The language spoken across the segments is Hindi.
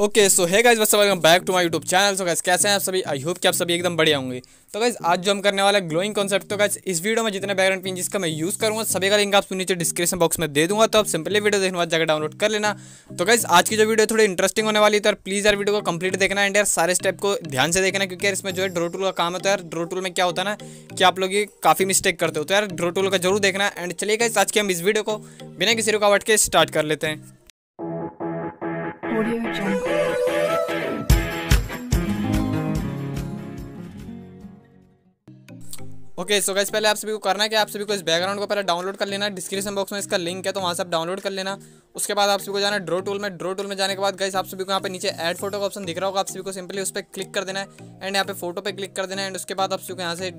ओके सो है गाइज बस welcome back to my YouTube channel. So guys कैसे हैं आप सभी, आई होप कि आप सभी एकदम बढ़िया होंगे। तो गाइज आज जो हम करने वाला ग्लोइंग कॉन्सेप्ट, तो गाइज इस वीडियो में जितने बैकग्राउंड पिन जिसका मैं यूज़ करूँगा सभी का लिंक आपको नीचे डिस्क्रिप्शन बॉक्स में दे दूँगा, तो आप सिंपली वीडियो देखने बाद जाकर डाउनलोड कर लेना। तो गाइज आज की जो वीडियो थोड़ी इंटरेस्टिंग होने वाली है, तो यार प्लीज़ यार वीडियो को कंप्लीट देखना एंड यार सारे स्टेप को ध्यान से देखना, क्योंकि यार इसमें जो है ड्रो टूल का काम है। तो यार ड्रो टूल में क्या होता है ना कि आप लोग ये काफ़ी मिस्टेक करते हो, तो यार ड्रो टूल का जरूर देखना। एंड चलिए गाइज आज के हम इस वीडियो को बिना किसी रुकावट के स्टार्ट कर लेते हैं। ओके सो गाइस पहले आप सभी को करना है कि आप सभी को इस बैकग्राउंड को पहले डाउनलोड कर लेना, डिस्क्रिप्शन बॉक्स में इसका लिंक है तो वहाँ से आप डाउनलोड कर लेना। उसके बाद आप सभी को जाना है ड्रो टूल में। ड्रो टूल में जाने के बाद गाइस आप सभी को यहाँ पे नीचे ऐड फोटो का ऑप्शन दिख रहा होगा, आप सभी को सिंपली उस पर क्लिक कर देना है एंड यहाँ पे फोटो पे क्लिक कर देना है। एंड उसके बाद आप सभी को यहाँ से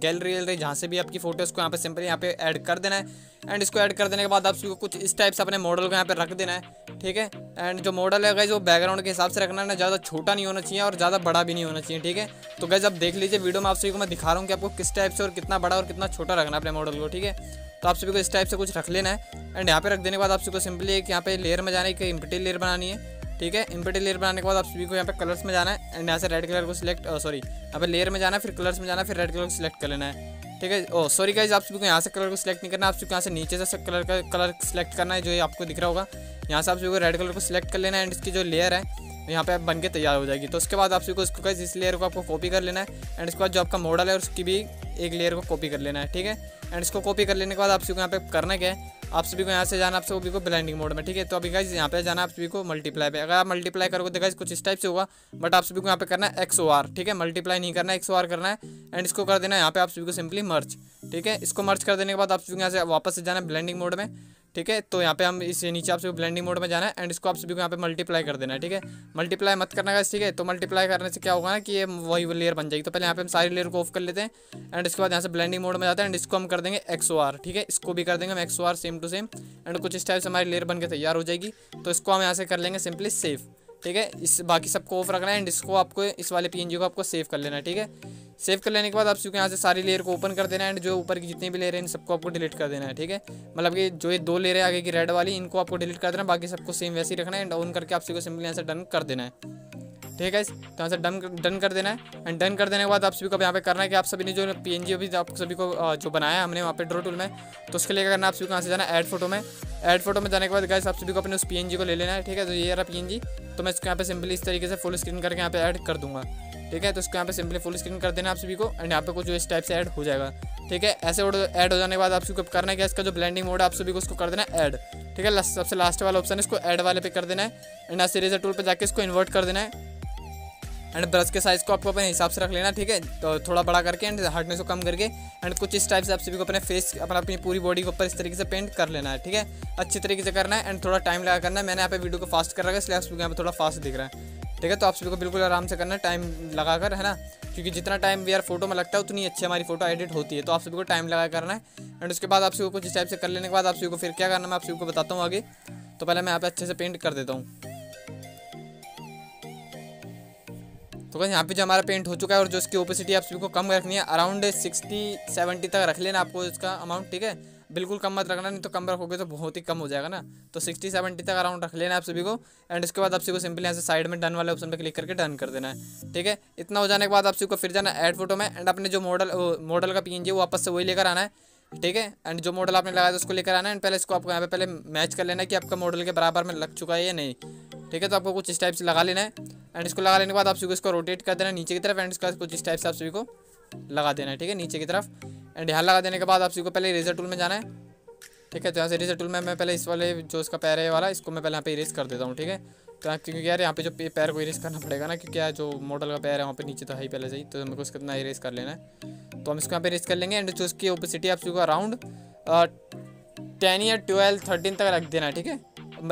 गैलरी जहाँ से भी आपकी फोटो इसको यहाँ पे सिंपली यहाँ पे ऐड कर देना है। एंड इसको ऐड कर देने के बाद आप सभी को कुछ इस टाइप से अपने मॉडल को यहाँ पे रख देना है, ठीक है। एंड जो मॉडल है गाइस वो बैकग्राउंड के हिसाब से रखना है, ना ज़्यादा छोटा नहीं होना चाहिए और ज़्यादा बड़ा भी नहीं होना चाहिए, ठीक है। तो गाइस आप देख लीजिए वीडियो में आप सभी को मैं दिखा रहा हूँ कि आपको किस टाइप से और कितना बड़ा और कितना छोटा रखना है अपने मॉडल को, ठीक है। तो आप सभी को इस टाइप से कुछ रख लेना है। एंड यहाँ पे रख देने के बाद आप सभी को सिंपली एक यहाँ पे लेयर में जाना है कि इम्पीटी लेयर बनानी है, ठीक है। इम्पीटी लेयर बनाने के बाद आप सभी को यहाँ पे कलर्स में जाना है एंड यहाँ से रेड कलर को सिलेक्ट यहाँ पे लेयर में जाना है, फिर कलर्स में जाना है, फिर रेड कलर को सिलेक्ट कर लेना है, ठीक है। ओ सॉरी गाइज आप सभी को यहाँ से कलर को सिलेक्ट नहीं करना, आप सभी को यहाँ से नीचे से कलर सिलेक्ट करना है, जो ये आपको दिख रहा होगा। यहाँ से आप सभी को रेड कलर को सिलेक्ट कर लेना है एंड इसकी जो लेयर है यहाँ पे बन के तैयार हो जाएगी। तो उसके बाद आप सभी को इसको गाइज इस लेयर को आपको कॉपी कर लेना है एंड इसके बाद जो आपका मॉडल है उसकी भी एक लेयर को कॉपी कर लेना है, ठीक है। एंड इसको कॉपी कर लेने के बाद आप सभी को यहाँ पे करना क्या है, आप सभी को यहाँ से जाना आप सभी को ब्लेंडिंग मोड में, ठीक है। तो अभी गाइज यहाँ पे जाना आप सभी को मल्टीप्लाई पे। अगर आप मल्टीप्लाई करोगे तो गाइज कुछ इस टाइप से होगा, बट आप सभी को यहाँ पे करना है XOR, ठीक है। मल्टीप्लाई नहीं करना है, XOR करना है। एंड इसको कर देना है यहाँ पे आप सभी को सिंपली मर्ज, ठीक है। इसको मर्ज कर देने के बाद आप सभी को यहाँ से वापस जाना है ब्लेंडिंग मोड में, ठीक है। तो यहाँ पे हम इसे नीचे आप सभी ब्लेंडिंग मोड में जाना है एंड इसको आप सभी को यहाँ पे मल्टीप्लाई कर देना है, ठीक है। मल्टीप्लाई मत करना गाइस, ठीक है। तो मल्टीप्लाई करने से क्या होगा ना कि ये वही लेयर बन जाएगी। तो पहले यहाँ पे हम सारी लेयर को ऑफ कर लेते हैं एंड इसके बाद यहाँ से ब्लेंडिंग मोड में जाते हैं एंड इसको हम कर देंगे XOR, ठीक है। इसको भी कर देंगे हम XOR same to same and कुछ इस टाइप से हमारी लेयर बन के तैयार हो जाएगी। तो इसको हम यहाँ से कर लेंगे सिंपली सेव, ठीक है। इस बाकी सबको ऑफ रखना है एंड इसको आपको इस वाले PNG को आपको सेव कर लेना है, ठीक है। सेव कर लेने के बाद आप सबको यहाँ से सारी लेयर को ओपन कर देना है एंड जो ऊपर की जितनी भी लेयर है इन सबको आपको डिलीट कर देना है, ठीक है। मतलब कि जो ये दो लेयर है आगे की रेड वाली इनको आपको डिलीट कर देना है, बाकी सबको सेम वैसे ही रखना है एंड ऑन करके आप सबको सिंपली यहाँ से डन कर देना है, ठीक है। तो यहाँ से डन कर देना है एंड डन कर देने के बाद आप सभी को यहाँ पे करना है कि आप सभी ने जो PNG अभी आप सभी को जो बनाया हमने वहाँ पे ड्रो टूल में, तो उसके लिए करना आप सभी को यहाँ से जाना ऐड फोटो में। ऐड फोटो में जाने के बाद गाइस आप सभी को अपने उस PNG को ले लेना है, ठीक है। तो ये रहा PNG, तो मैं इसको यहाँ पे सिंपली इस तरीके से फुल स्क्रीन करके यहाँ पे ऐड कर दूँगा, ठीक है। तो इसको यहाँ पे सिंपली फुल स्क्रीन कर देना आप सभी को एंड यहाँ पे कुछ इस टाइप से ऐड हो जाएगा, ठीक है। ऐसे ऐड हो जाने के बाद आप सभी को करना है कि इसका जो ब्लेंडिंग मोड है आप सभी को उसको कर देना है ऐड, ठीक है। सबसे लास्ट वाला ऑप्शन है इसको ऐड वाले पे कर देना है एंड यहाँ से इरेजर टूल पे जाके इसको इन्वर्ट कर देना है एंड ब्रश के साइज़ को आपको अपने हिसाब से रख लेना, ठीक है। तो थोड़ा बड़ा करके एंड हार्डनेस को कम करके एंड कुछ इस टाइप से आप सभी को अपने फेस अपनी पूरी बॉडी के ऊपर इस तरीके से पेंट कर लेना है, ठीक है। अच्छी तरीके से करना है एंड थोड़ा टाइम लगा करना है। मैंने यहाँ पे वीडियो को फास्ट कर रखा है इसलिए आप सभी को यहाँ पे थोड़ा फास्ट दिख रहा है, ठीक है। तो आप सभी को बिल्कुल आराम से करना है टाइम लगा कर, है ना, क्योंकि जितना टाइम यार फोटो में लगता है उतनी अच्छी हमारी फोटो एडिट होती है। तो आप सभी को टाइम लगा करना है एंड उसके बाद आप सभी को कुछ इस टाइप से कर लेने के बाद आप सभी को फिर क्या करना है मैं आप सभी को बताता हूँ आगे। तो पहले मैं यहाँ पे अच्छे से पेंट कर देता हूँ। तो यहाँ पे जो हमारा पेंट हो चुका है और जो इसकी ओपेसिटी आप सभी को कम रखनी है, अराउंड 60-70 तक रख लेना आपको इसका अमाउंट, ठीक है। बिल्कुल कम मत रखना, नहीं तो कम रखोगे तो बहुत ही कम हो जाएगा ना। तो 60-70 तक अराउंड रख लेना आप सभी को एंड इसके बाद आप सभी को सिंपली यहाँ से साइड में डन वाले ऑप्शन पे क्लिक करके डन कर देना है, ठीक है। इतना हो जाने के बाद आप सभी को फिर जाना ऐड फोटो में एंड अपने जो मॉडल का PNG वो वापस से वही लेकर आना है, ठीक है। एंड जो मॉडल आपने लगाया था उसको लेकर आना है एंड पहले इसको आपको यहाँ पे पहले मैच कर लेना है कि आपका मॉडल के बराबर में लग चुका है या नहीं, ठीक है। तो आपको कुछ इस टाइप से लगा लेना है एंड इसको लगा लेने के बाद आप सभी को इसको रोटेट कर देना नीचे की तरफ एंड इसका कुछ इस टाइप से आप सभी को लगा देना है, ठीक है, नीचे की तरफ। एंड यहाँ लगा देने के बाद आप सभी को पहले इरेजर टूल में जाना है, ठीक है। तो यहाँ से इरेजर टूल में मैं पहले इस वाले जो इसका पैर है वाला इसको मैं पहले यहाँ पे इरेज कर देता हूँ, ठीक है। तो क्योंकि यार यहाँ पे जो पैर को इरेज करना पड़ेगा ना, क्योंकि यार जो मॉडल का पैर है वहाँ पे नीचे तो है ही पहले से ही, तो मेरे को इसको इतना इरेज कर लेना है। तो हम इसको यहाँ पे इरेज कर लेंगे एंड जो इसकी ओपेसिटी आप सभी को अराउंड 10 या 12-13 तक रख देना है, ठीक है।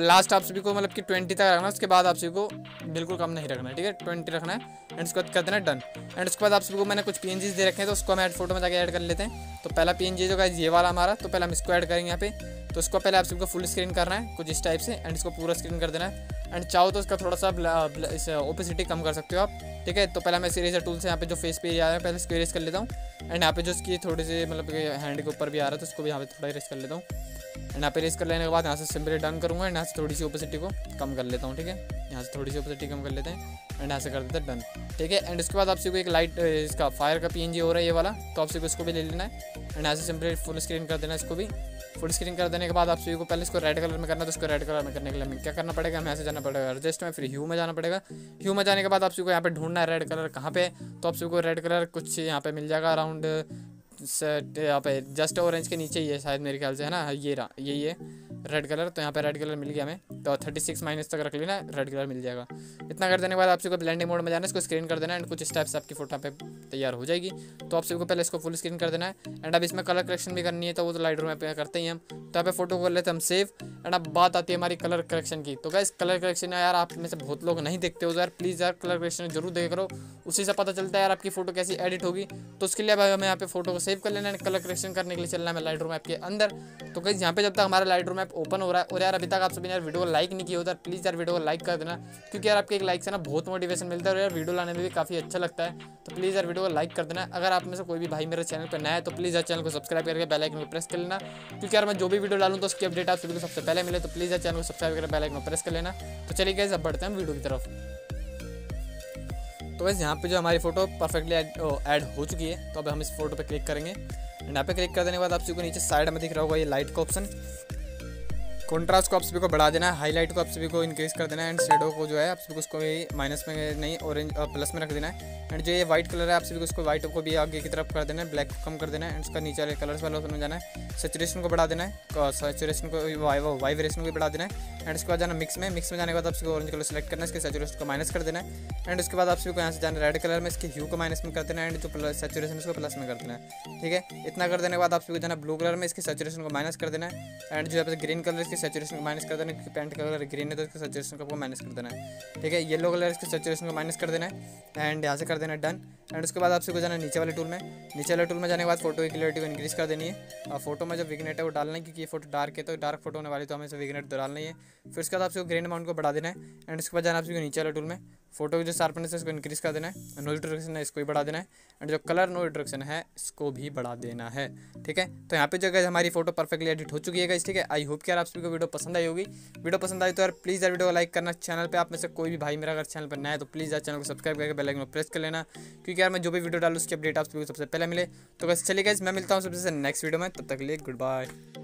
लास्ट आप सभी को मतलब कि 20 तक रखना है, उसके बाद आप सभी को बिल्कुल कम नहीं रखना है, ठीक है। 20 रखना है एंड उसके बाद कर देना डन। एंड उसके बाद आप सभी को मैंने कुछ PNGs दे रखे हैं, तो उसको हम ऐड फोटो में जाकर ऐड कर लेते हैं। तो पहला PNG जो गाइस ये वाला हमारा, तो पहले हम इसको ऐड करेंगे यहाँ पे। तो उसको पहले आप सभी को फुल स्क्रीन करना है कुछ इस टाइप से एंड इसको पूरा स्क्रीन कर देना है एंड चाहो तो उसका थोड़ा सा ओपेसिटी कम कर सकते हो आप, ठीक है। तो पहले मैं इरेजर टूल से यहाँ पे जो फेस पे आ रहा है पहले इसको इरेज कर लेता हूँ एंड यहाँ पे जो इसकी थोड़ी सी मतलब हैंड के ऊपर भी आ रहा है तो उसको भी यहाँ पे थोड़ा इरेज कर लेता हूँ। एंड आप इरेज कर लेने के बाद यहाँ से सिंपली डन करूँगा एंड यहाँ से थोड़ी सी ओपेसिटी को कम कर लेता हूँ। ठीक है, यहाँ से थोड़ी सी ओपेसिटी कम कर लेते हैं एंड यहाँ से कर देते हैं डन। ठीक है, एंड उसके बाद आपसे को एक लाइट इसका फायर का पीएनजी हो रहा है ये वाला, तो आपसे को इसको भी ले लेना है एंड यहाँ से सिंपली फुल स्क्रीन कर देना। इसको भी फुल स्क्रीन कर देने के बाद आप सभी को पहले इसको रेड कलर में करना है, तो उसको रेड कलर में करने के लिए हमें क्या करना पड़ेगा, हमें यहाँ से जाना पड़ेगा एडजस्ट में, फिर ह्यू में जाना पड़ेगा। ह्यू में जाने के बाद आप सभी को यहाँ पे ढूंढना है रेड कलर कहाँ पे, तो आप सभी को रेड कलर कुछ यहाँ पे मिल जाएगा अराउंड यहाँ पे जस्ट ऑरेंज के नीचे ये शायद मेरे ख्याल से है ना, ये रहा ये रेड कलर। तो यहाँ पे रेड कलर मिल गया हमें, तो 36 माइनस तक रख लेना, रेड कलर मिल जाएगा। इतना कर देने के बाद आप सबको ब्लेंडिंग मोड में जाना है, इसको स्क्रीन कर देना एंड कुछ स्टेप्स आपकी फोटो पे तैयार हो जाएगी। तो आप सबको पहले इसको फुल स्क्रीन कर देना है एंड अब इसमें कलर करेक्शन भी करनी है, तो वो तो लाइटरूम में करते ही हम। तो यहाँ पे फोटो कर लेते हम सेव एंड अब बात आती है हमारी कलर करेक्शन की। तो गाइस कलर करेक्शन यार आप में से बहुत लोग नहीं देखते हो, यार प्लीज़ यार कलर करेक्शन जरूर देख करो, उसी से पता चलता है यार आपकी फोटो कैसी एडिट होगी। तो उसके लिए भाई हमें यहाँ पे फोटो को सेव कर लेना है, कलर करेक्शन करने के लिए चलना है लाइटरूम ऐप के अंदर। तो गाइस यहाँ पे जब तक हमारा लाइटरूम ऐप ओपन हो रहा है, और यार अभी तक आप सभी यार वीडियो लाइक नहीं किया होता, प्लीज़ यार वीडियो को लाइक कर देना, क्योंकि यार आपके एक लाइक से ना बहुत मोटिवेशन मिलता है और यार वीडियो लाने में भी काफ़ी अच्छा लगता है। तो प्लीज़ यार वीडियो को लाइक कर देना। अगर आप में से कोई भी भाई मेरे चैनल पर नया है तो प्लीज़ यार चैनल को सब्सक्राइब करके बेल आइकन को प्रेस कर लेना, क्योंकि यार मैं जो भी वीडियो डालूँ तो उसकी अपडेट आप सभी को सबसे पहले मिले। तो प्लीज़ यार चैनल को सब्सक्राइब करके बेल आइकन को प्रेस कर लेना। तो चलिए गाइस अब बढ़ते हैं वीडियो की तरफ। तो वैसे यहाँ पे जो हमारी फोटो परफेक्टली ऐड हो चुकी है, तो अब हम इस फोटो पे क्लिक करेंगे एंड यहाँ पे क्लिक कर देने के बाद आप सभी को नीचे साइड में दिख रहा होगा ये लाइट का ऑप्शन। कॉन्ट्रास्ट को आप सभी को बढ़ा देना है, हाईलाइट को आप सभी को इंक्रीज कर देना है एंड शेडो को जो है आप सभी को उसको भी माइनस में नहीं ऑरेंज प्लस में रख देना है। एंड जो ये व्हाइट कलर है आप सभी को उसको व्हाइट को भी आगे की तरफ कर देना है, ब्लैक को कम कर देना है एंड उसका नीचे वाले कलर्स वाला ऑप्शन में जाना है। सैचुरेशन को बढ़ा देना है, सैचुरेशन को वाइब्रेशन को भी बढ़ा देना है एंड उसके बाद जाना मिक्स में जाने के बाद आप सभी को ऑरेंज कलर सेलेक्ट करना है, इसके सैचुरेशन को माइनस कर देना है एंड उसके बाद आप सभी को यहाँ से जाना रेड कलर में, इसके ह्यू को माइनस में कर देना है एंड जो प्लस सैचुरेशन उसको प्लस में कर देना है। ठीक है, इतना कर देने के बाद आप सभी को जाना ब्लू कलर में, इसके सैचुरेशन को माइनस कर देना है एंड जो है ग्रीन कलर इसके सैचुरेशन को माइनस कर देना, क्योंकि पेंट कलर ग्रीन है तो इसके सैचुरेशन को माइनस कर देना है। ठीक है, येलो कलर इसके सैचुरेशन को माइनस कर देना है एंड यहाँ से कर देना है डन। एंड उसके बाद आप सबको जाना नीचे वाले टूल में जाने के बाद फोटो की क्लियरिटी को इंक्रीज कर देनी है, और फोटो में जो विग्नेट है वो डालना है, क्योंकि ये फोटो डार्क है तो डार्क फोटो होने वाली, तो हमें विग्नेट डालना है। फिर उसके बाद आप सबको ग्रेन अमाउंट को बढ़ा देना है एंड उसके बाद जाना आप सबको नीचे वाले टूल में फोटो की जो शार्पनेस है इसको इंक्रीज कर देना है, नॉइज रिडक्शन है इसको भी बढ़ा देना है एंड जो कलर नॉइज रिडक्शन है इसको भी बढ़ा देना है। ठीक है, तो यहाँ पे जो गाइस हमारी फोटो परफेक्टली एडिट हो चुकी है गाइस। ठीक है, आई होप कि यार आप सभी को वीडियो पसंद आई होगी। वीडियो पसंद आई तो यार प्लीज़ यार वीडियो को लाइक करना। चैनल पे आप में से कोई भी भाई मेरा अगर चैनल पर नया है तो प्लीज़ यार चैनल को सब्सक्राइब करके बेल आइकन को प्रेस कर लेना, क्योंकि यार मैं जो भी वीडियो डालूँ उसकी अपडेट आप सभी को सबसे पहले मिले। तो गाइस चलिए गाइस मैं मिलता हूँ सबसे नेक्स्ट वीडियो में, तब तक के लिए गुड बाय।